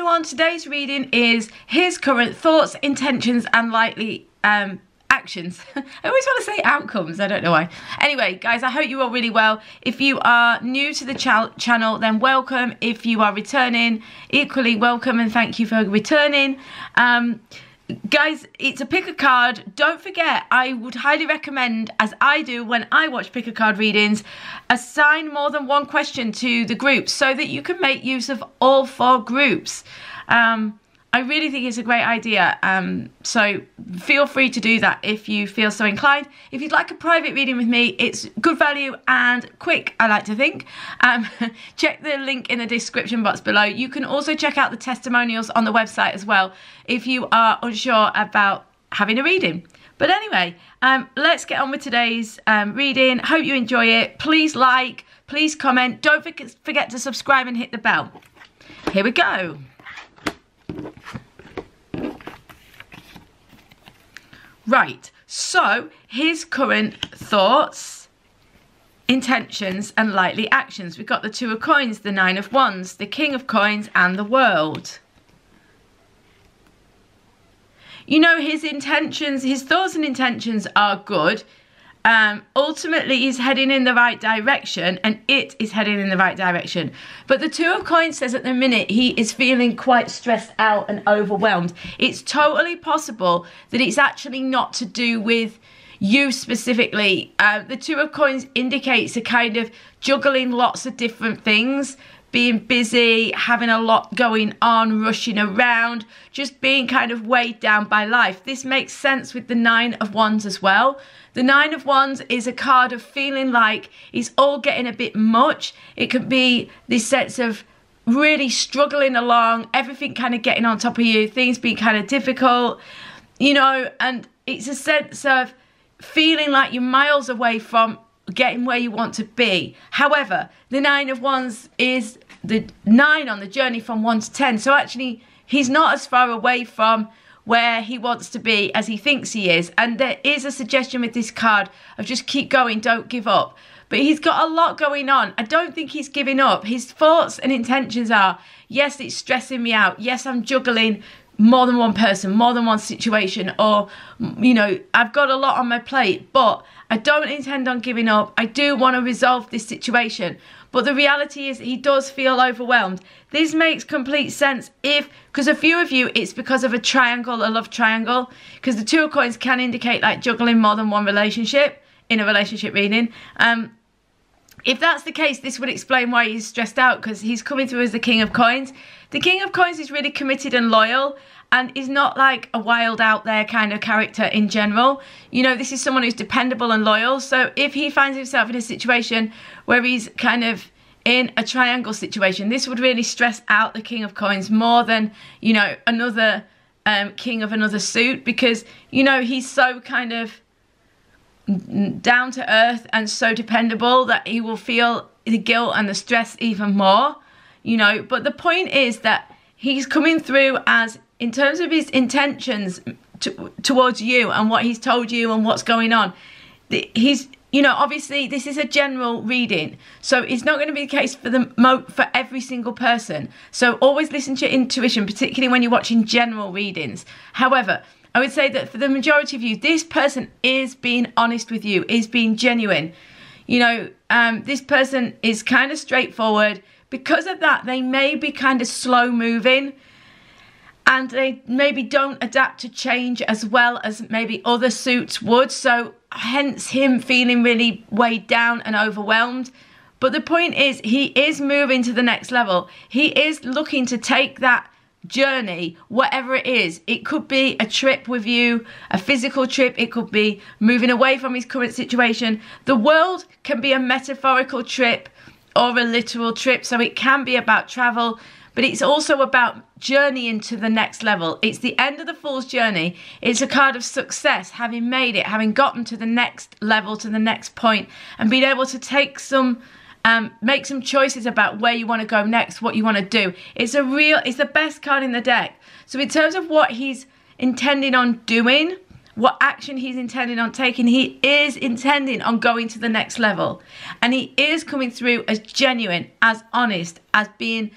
everyone, today's reading is his current thoughts, intentions and likely actions. I always want to say outcomes, I don't know why. Anyway guys, I hope you are really well. If you are new to the channel, then welcome. If you are returning, equally welcome and thank you for returning. Guys, it's a pick a card. Don't forget, I would highly recommend, as I do when I watch pick a card readings, assign more than one question to the groups so that you can make use of all four groups. I really think it's a great idea, so feel free to do that if you feel so inclined. If you'd like a private reading with me, it's good value and quick, I like to think. Check the link in the description box below. You can also check out the testimonials on the website as well if you are unsure about having a reading. But anyway, let's get on with today's reading. Hope you enjoy it. Please like, please comment. Don't forget to subscribe and hit the bell. Here we go. Right, so his current thoughts, intentions and likely actions. We've got the Two of Coins, the Nine of Wands, the King of Coins and the World. You know, his intentions, his thoughts and intentions are good. Ultimately he's heading in the right direction and it is heading in the right direction. But the Two of Coins says at the minute he is feeling quite stressed out and overwhelmed. It's totally possible that it's actually not to do with you specifically. The Two of Coins indicates a kind of juggling lots of different things, being busy, having a lot going on, rushing around, just being kind of weighed down by life. This makes sense with the Nine of Wands as well. The Nine of Wands is a card of feeling like it's all getting a bit much. It could be this sense of really struggling along, everything kind of getting on top of you, things being kind of difficult, you know, and it's a sense of feeling like you're miles away from getting where you want to be. However, the Nine of Wands is the 9 on the journey from 1 to 10. So actually, he's not as far away from where he wants to be as he thinks he is. And there is a suggestion with this card of just keep going, don't give up. But he's got a lot going on. I don't think he's giving up. His thoughts and intentions are, yes, it's stressing me out. Yes, I'm juggling more than one person, more than one situation, or, you know, I've got a lot on my plate, but I don't intend on giving up. I do want to resolve this situation. But the reality is he does feel overwhelmed. This makes complete sense if, because a few of you, it's because of a triangle, a love triangle, because the Two of Coins can indicate like juggling more than one relationship in a relationship reading. If that's the case, this would explain why he's stressed out, because he's coming through as the King of Coins. The King of Coins is really committed and loyal and is not like a wild out there kind of character in general. You know, this is someone who's dependable and loyal. So if he finds himself in a situation where he's kind of in a triangle situation, this would really stress out the King of Coins more than, you know, another king of another suit, because, you know, he's so kind of down to earth and so dependable that he will feel the guilt and the stress even more. You know, but the point is that he's coming through as, in terms of his intentions towards you and what he's told you and what's going on, he's, you know, obviously this is a general reading, so it's not going to be the case for every single person. So always listen to your intuition, particularly when you're watching general readings. However, I would say that for the majority of you, this person is being honest with you, is being genuine. You know, this person is kind of straightforward. Because of that, they may be kind of slow moving and they maybe don't adapt to change as well as maybe other suits would. So hence him feeling really weighed down and overwhelmed. But the point is, he is moving to the next level. He is looking to take that journey, whatever it is. It could be a trip with you, a physical trip. It could be moving away from his current situation. The world can be a metaphorical trip or a literal trip, so it can be about travel, but it's also about journeying to the next level. It's the end of the Fool's Journey. It's a card of success, having made it, having gotten to the next level, to the next point, and being able to take some, make some choices about where you want to go next, what you want to do. It's the best card in the deck. So in terms of what he's intending on doing, what action he's intending on taking, he is intending on going to the next level. And he is coming through as genuine, as honest, as being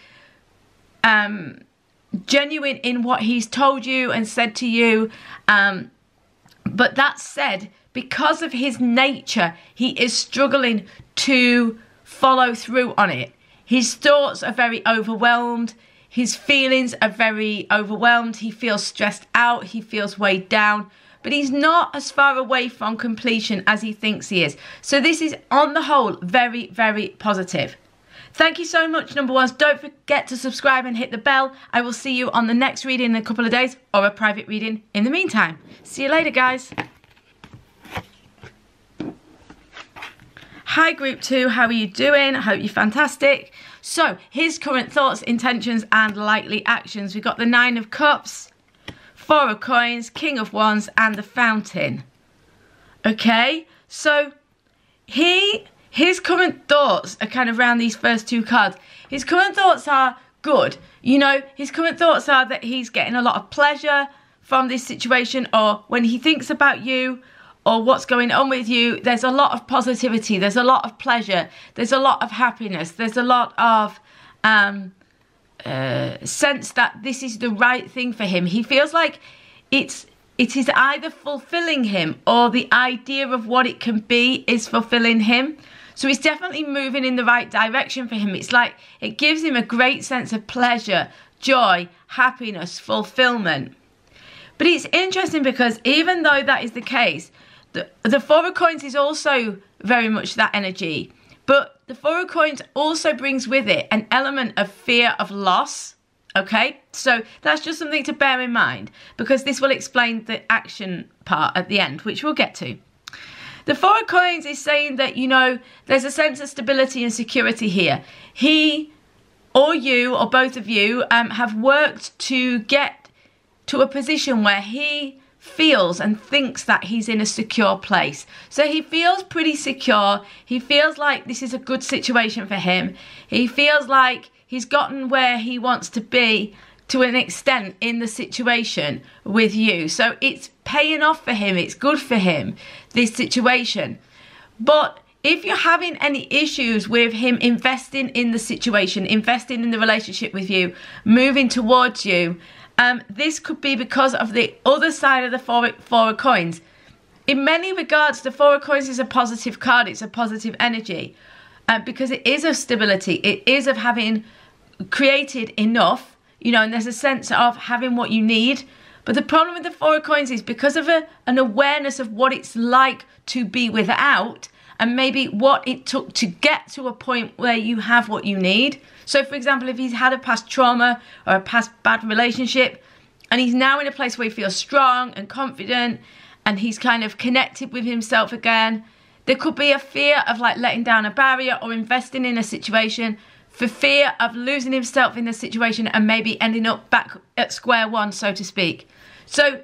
genuine in what he's told you and said to you. But that said, because of his nature, he is struggling to follow through on it. His thoughts are very overwhelmed. His feelings are very overwhelmed. He feels stressed out. He feels weighed down. But he's not as far away from completion as he thinks he is. So this is, on the whole, very, very positive. Thank you so much, number ones. Don't forget to subscribe and hit the bell. I will see you on the next reading in a couple of days, or a private reading in the meantime. See you later, guys. Hi, group two. How are you doing? I hope you're fantastic. So, his current thoughts, intentions, and likely actions. We've got the 9 of Cups. 4 of Coins, King of Wands, and the Fountain. Okay, so his current thoughts are kind of around these first two cards. His current thoughts are good. You know, his current thoughts are that he's getting a lot of pleasure from this situation, or when he thinks about you, or what's going on with you, there's a lot of positivity, there's a lot of pleasure, there's a lot of happiness, there's a lot of... sense that this is the right thing for him. He feels like it is either fulfilling him, or the idea of what it can be is fulfilling him. So he's definitely moving in the right direction for him. It's like it gives him a great sense of pleasure, joy, happiness, fulfillment. But it's interesting because even though that is the case, the 4 of Coins is also very much that energy. But the 4 of Coins also brings with it an element of fear of loss, okay? So that's just something to bear in mind, because this will explain the action part at the end, which we'll get to. The 4 of Coins is saying that, you know, there's a sense of stability and security here. He or you or both of you have worked to get to a position where he feels and thinks that he's in a secure place. So he feels pretty secure. He feels like this is a good situation for him. He feels like he's gotten where he wants to be to an extent in the situation with you. So it's paying off for him. It's good for him, this situation. But if you're having any issues with him investing in the situation, investing in the relationship with you, moving towards you, this could be because of the other side of the four of coins. In many regards, the 4 of Coins is a positive card. It's a positive energy because it is of stability. It is of having created enough, you know, and there's a sense of having what you need. But the problem with the 4 of Coins is because of an awareness of what it's like to be without, and maybe what it took to get to a point where you have what you need. So for example, if he's had a past trauma or a past bad relationship, and he's now in a place where he feels strong and confident, and he's kind of connected with himself again, there could be a fear of like letting down a barrier or investing in a situation for fear of losing himself in the situation and maybe ending up back at square one, so to speak. So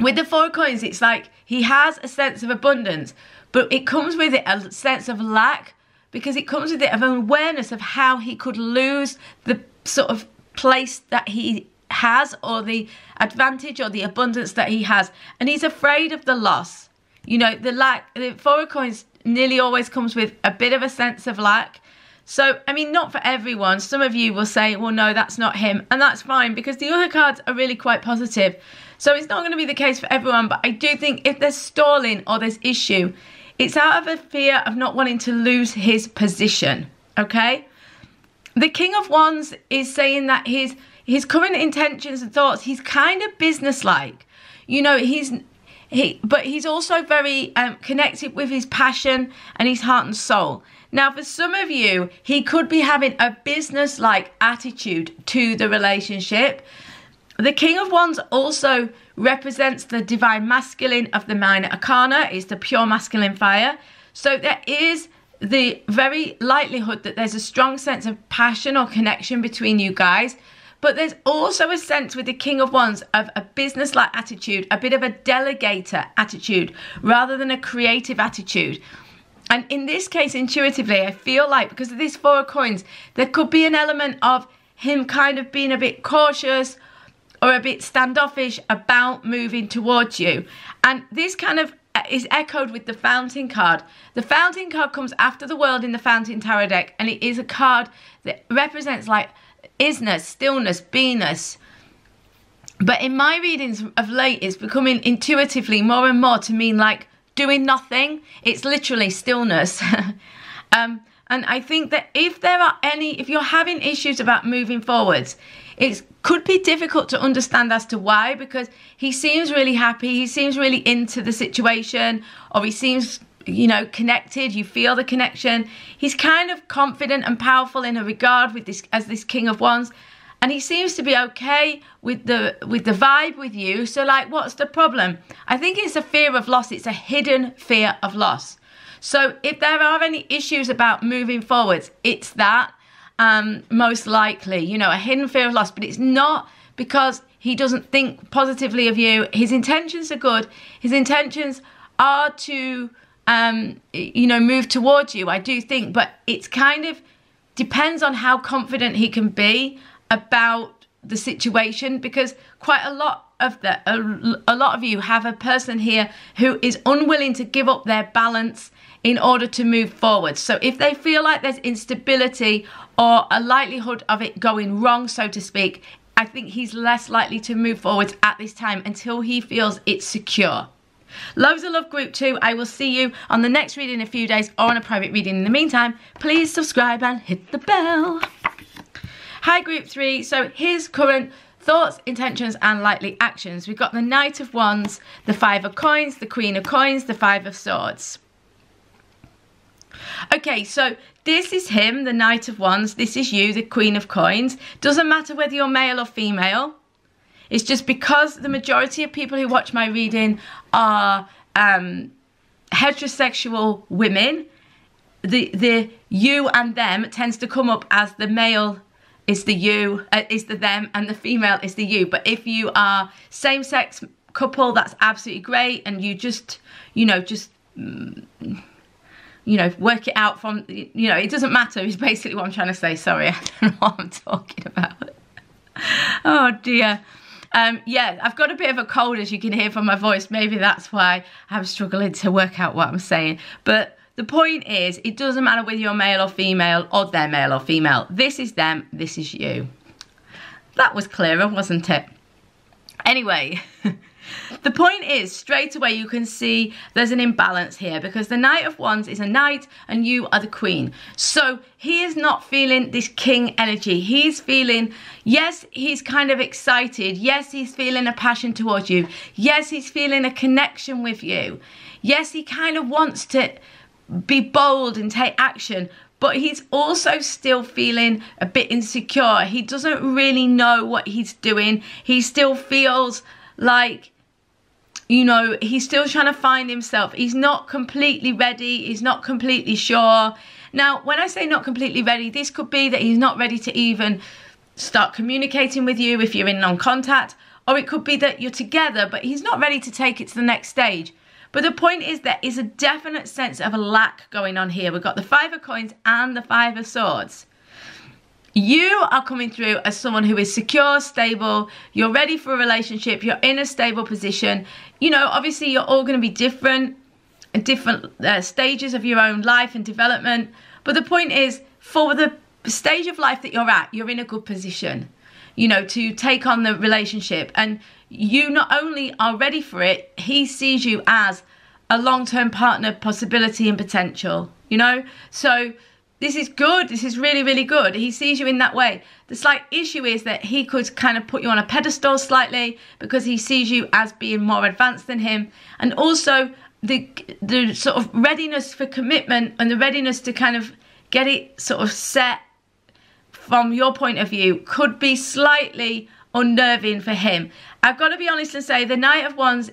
with the 4 of Coins, it's like he has a sense of abundance, but it comes with it a sense of lack, because it comes with it of an awareness of how he could lose the sort of place that he has, or the advantage or the abundance that he has. And he's afraid of the loss. You know, the lack, the 4 of Coins nearly always comes with a bit of a sense of lack. So, I mean, not for everyone. Some of you will say, well, no, that's not him. And that's fine, because the other cards are really quite positive. So it's not going to be the case for everyone. But I do think if there's stalling or there's issue, it's out of a fear of not wanting to lose his position, okay? The King of Wands is saying that his current intentions and thoughts, he's kind of businesslike. You know, but he's also very connected with his passion and his heart and soul. Now, for some of you, he could be having a businesslike attitude to the relationship. The King of Wands also represents the divine masculine of the minor arcana. It's the pure masculine fire. So there is the very likelihood that there's a strong sense of passion or connection between you guys. But there's also a sense with the King of Wands of a business-like attitude, a bit of a delegator attitude rather than a creative attitude. And in this case, intuitively, I feel like because of this 4 of Coins, there could be an element of him kind of being a bit cautious or a bit standoffish about moving towards you. And this kind of is echoed with the Fountain card. The Fountain card comes after the World in the Fountain Tarot deck, and it is a card that represents like isness, stillness, beingness. But in my readings of late, it's becoming intuitively more and more to mean like doing nothing. It's literally stillness. And I think that if you're having issues about moving forwards, it could be difficult to understand as to why, because he seems really happy, he seems really into the situation, or he seems, you know, connected, you feel the connection. He's kind of confident and powerful in a regard with this, as this King of Wands, and he seems to be okay with the vibe with you. So like, what's the problem? I think it's a fear of loss. It's a hidden fear of loss. So if there are any issues about moving forwards, it's that, most likely, you know, a hidden fear of loss. But it's not because he doesn't think positively of you. His intentions are good. His intentions are to, you know, move towards you, I do think. But it's kind of depends on how confident he can be about the situation, because quite a lot of you have a person here who is unwilling to give up their balance in order to move forward. So if they feel like there's instability or a likelihood of it going wrong, so to speak, I think he's less likely to move forward at this time until he feels it's secure. Loads of love, group 2. I will see you on the next reading in a few days, or on a private reading. In the meantime, please subscribe and hit the bell. Hi, group 3. So here's current thoughts, intentions and likely actions. We've got the Knight of Wands, the Five of Coins, the Queen of Coins, the Five of Swords. Okay, so this is him, the Knight of Wands. This is you, the Queen of Coins. Doesn't matter whether you're male or female. It's just because the majority of people who watch my reading are heterosexual women, the you and them tends to come up as the male is the you, is the them, and the female is the you. But if you are same-sex couple, that's absolutely great, and you just, you know, work it out from, you know, it doesn't matter, is basically what I'm trying to say. Sorry, I don't know what I'm talking about. Oh dear. Yeah, I've got a bit of a cold, as you can hear from my voice. Maybe that's why I'm struggling to work out what I'm saying. But the point is, it doesn't matter whether you're male or female, or they're male or female. This is them, this is you. That was clearer, wasn't it? Anyway, the point is, straight away you can see there's an imbalance here, because the Knight of Wands is a knight and you are the queen. So he is not feeling this king energy. He's feeling, yes, he's kind of excited. Yes, he's feeling a passion towards you. Yes, he's feeling a connection with you. Yes, he kind of wants to be bold and take action, but he's also still feeling a bit insecure. He doesn't really know what he's doing. He still feels like, you know, he's still trying to find himself. He's not completely ready. He's not completely sure. Now, when I say not completely ready, this could be that he's not ready to even start communicating with you if you're in non-contact, or it could be that you're together, but he's not ready to take it to the next stage. But the point is, there is a definite sense of a lack going on here. We've got the Five of Coins and the Five of Swords. You are coming through as someone who is secure, stable. You're ready for a relationship. You're in a stable position. You know, obviously, you're all going to be different at different stages of your own life and development. But the point is, for the stage of life that you're at, you're in a good position, you know, to take on the relationship. And you not only are ready for it, he sees you as a long-term partner, possibility and potential, you know? So this is good. This is really, really good. He sees you in that way. The slight issue is that he could kind of put you on a pedestal slightly, because he sees you as being more advanced than him. And also the sort of readiness for commitment and the readiness to kind of get it sort of set from your point of view could be slightly unnerving for him. I've got to be honest and say the Knight of Wands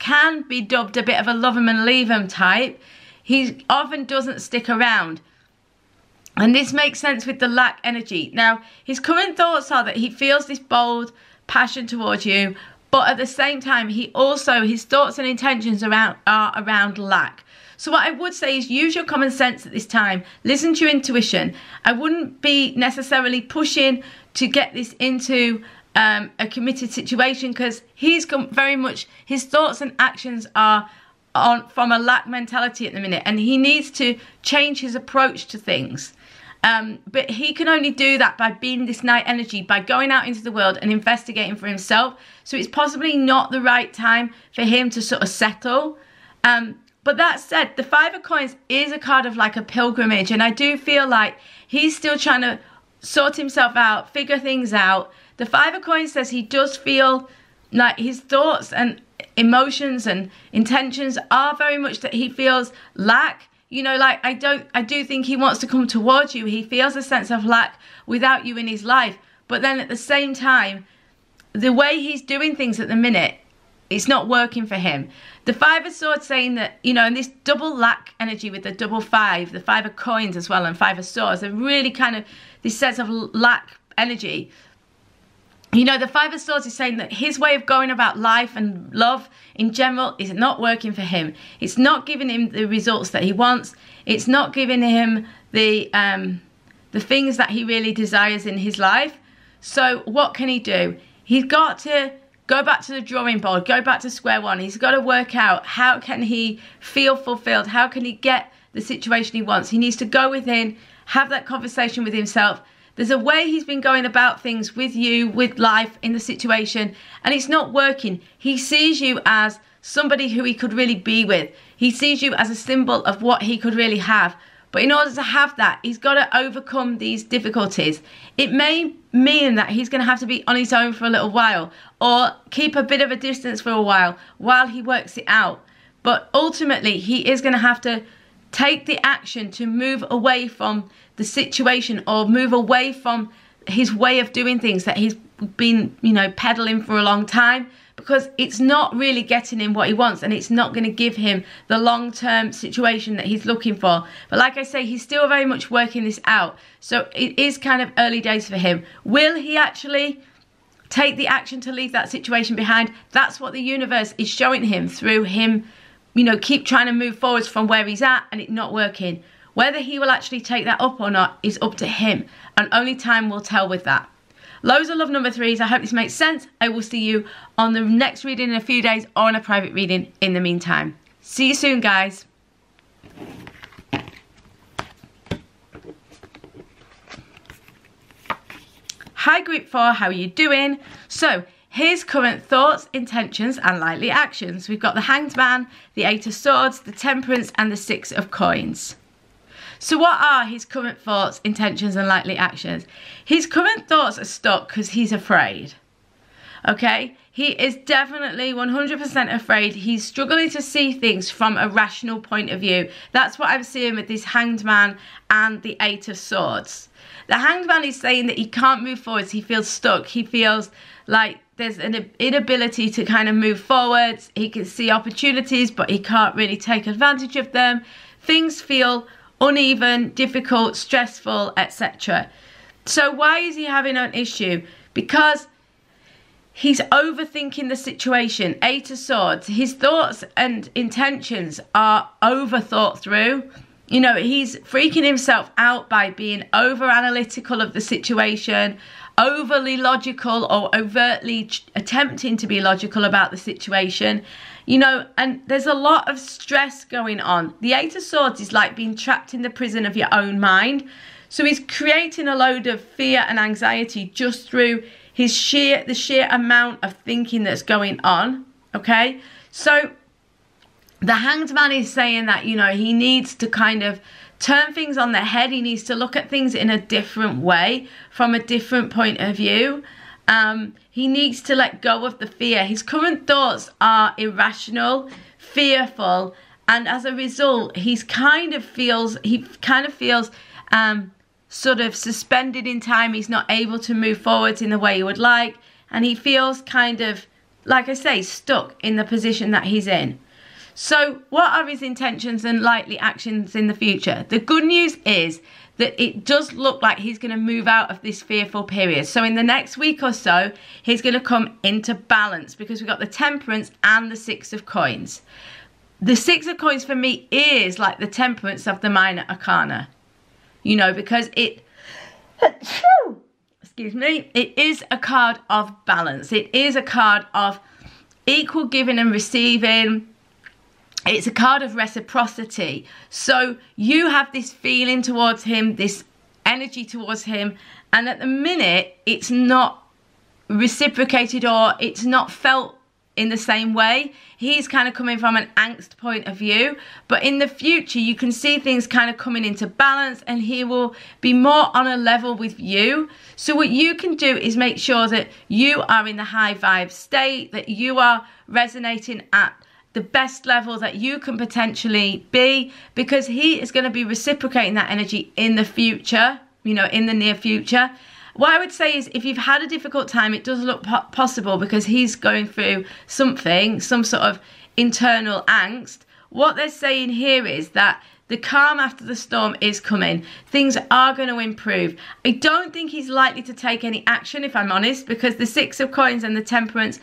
can be dubbed a bit of a love him and leave him type. He often doesn't stick around, and this makes sense with the lack energy. Now, his current thoughts are that he feels this bold passion towards you, but at the same time, he also, his thoughts and intentions are around lack. So what I would say is, use your common sense at this time. Listen to your intuition. I wouldn't be necessarily pushing to get this into a committed situation, because he's very much, his thoughts and actions are from a lack mentality at the minute, and he needs to change his approach to things. But he can only do that by being this night energy, by going out into the world and investigating for himself. So it's possibly not the right time for him to sort of settle. But that said, the Five of Coins is a card of like a pilgrimage, and I do feel like he's still trying to sort himself out, figure things out. The Five of Coins says he does feel like his thoughts and emotions and intentions are very much that he feels lack. You know, like I do think he wants to come towards you. He feels a sense of lack without you in his life. But then at the same time, the way he's doing things at the minute, it's not working for him. The Five of Swords saying that, you know, and this double lack energy with the double five, the Five of Coins as well and Five of Swords, they're really kind of this sense of lack energy. You know, the Five of Swords is saying that his way of going about life and love in general is not working for him. It's not giving him the results that he wants. It's not giving him the things that he really desires in his life. So what can he do? He's got to go back to the drawing board, go back to square one. He's got to work out how can he feel fulfilled, how can he get the situation he wants. He needs to go within, have that conversation with himself. There's a way he's been going about things with you, with life, in the situation, and it's not working. He sees you as somebody who he could really be with. He sees you as a symbol of what he could really have. But in order to have that, he's got to overcome these difficulties. It may mean that he's going to have to be on his own for a little while, or keep a bit of a distance for a while he works it out. But ultimately, he is going to have to take the action to move away from the situation or move away from his way of doing things that he's been, you know, peddling for a long time, because it's not really getting him what he wants and it's not going to give him the long-term situation that he's looking for. But like I say, he's still very much working this out. So it is kind of early days for him. Will he actually take the action to leave that situation behind? That's what the universe is showing him through him, you know, keep trying to move forwards from where he's at and it not working. Whether he will actually take that up or not is up to him, and only time will tell with that. Loads of love, number threes. I hope this makes sense. I will see you on the next reading in a few days or on a private reading in the meantime. See you soon, guys. Hi, group four. How are you doing? So, here's current thoughts, intentions, and likely actions. We've got the Hanged Man, the Eight of Swords, the Temperance, and the Six of Coins. So what are his current thoughts, intentions, and likely actions? His current thoughts are stuck because he's afraid. Okay? He is definitely 100% afraid. He's struggling to see things from a rational point of view. That's what I'm seeing with this Hanged Man and the Eight of Swords. The Hanged Man is saying that he can't move forwards. He feels stuck. He feels like there's an inability to kind of move forwards. He can see opportunities, but he can't really take advantage of them. Things feel uneven, difficult, stressful, etc. So why is he having an issue? Because he's overthinking the situation. Eight of Swords. His thoughts and intentions are overthought through. You know, he's freaking himself out by being over-analytical of the situation, overly logical or overtly attempting to be logical about the situation. You know, and there's a lot of stress going on. The Eight of Swords is like being trapped in the prison of your own mind. So he's creating a load of fear and anxiety just through his the sheer amount of thinking that's going on, okay? So the Hanged Man is saying that, you know, he needs to kind of turn things on their head. He needs to look at things in a different way, from a different point of view. He needs to let go of the fear. His current thoughts are irrational, fearful, and as a result, he kind of feels sort of suspended in time. He's not able to move forwards in the way he would like, and he feels kind of, like I say, stuck in the position that he's in. So what are his intentions and likely actions in the future? The good news is that it does look like he's going to move out of this fearful period. So in the next week or so, he's going to come into balance, because we've got the Temperance and the Six of Coins. The Six of Coins for me is like the Temperance of the Minor Arcana. You know, because it... excuse me. It is a card of balance. It is a card of equal giving and receiving. It's a card of reciprocity. So you have this feeling towards him, this energy towards him, and at the minute it's not reciprocated, or it's not felt in the same way. He's kind of coming from an angst point of view, but in the future you can see things kind of coming into balance, and he will be more on a level with you. So what you can do is make sure that you are in the high vibe state, that you are resonating at the best level that you can potentially be, because he is going to be reciprocating that energy in the future, you know, in the near future. What I would say is, if you've had a difficult time, it does look possible because he's going through something, some sort of internal angst. What they're saying here is that the calm after the storm is coming. Things are going to improve. I don't think he's likely to take any action, if I'm honest, because the Six of Coins and the Temperance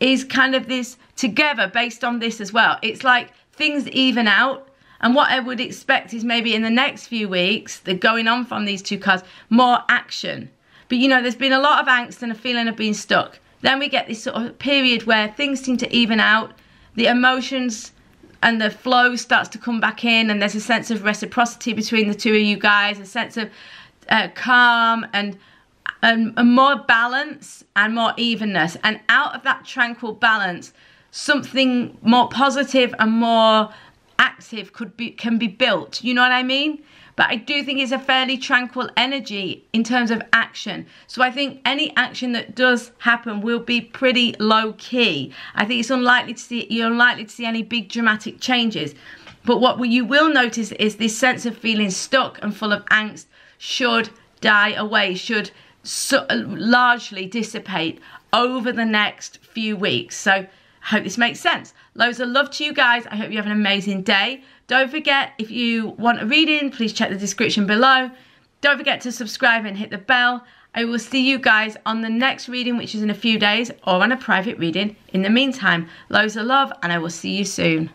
is kind of this together based on this as well. It's like things even out. And what I would expect is maybe in the next few weeks, the going on from these two cards, more action. But you know, there's been a lot of angst and a feeling of being stuck. Then we get this sort of period where things seem to even out. The emotions and the flow starts to come back in, and there's a sense of reciprocity between the two of you guys, a sense of calm and more balance and more evenness. And out of that tranquil balance, something more positive and more active can be built. You know what I mean? But I do think it's a fairly tranquil energy in terms of action. So I think any action that does happen will be pretty low key. I think it's unlikely to see, you're unlikely to see any big dramatic changes. But what you will notice is this sense of feeling stuck and full of angst should die away, should largely dissipate over the next few weeks. So I hope this makes sense. Loads of love to you guys. I hope you have an amazing day. Don't forget, if you want a reading, please check the description below. Don't forget to subscribe and hit the bell. I will see you guys on the next reading, which is in a few days, or on a private reading. In the meantime, loads of love, and I will see you soon.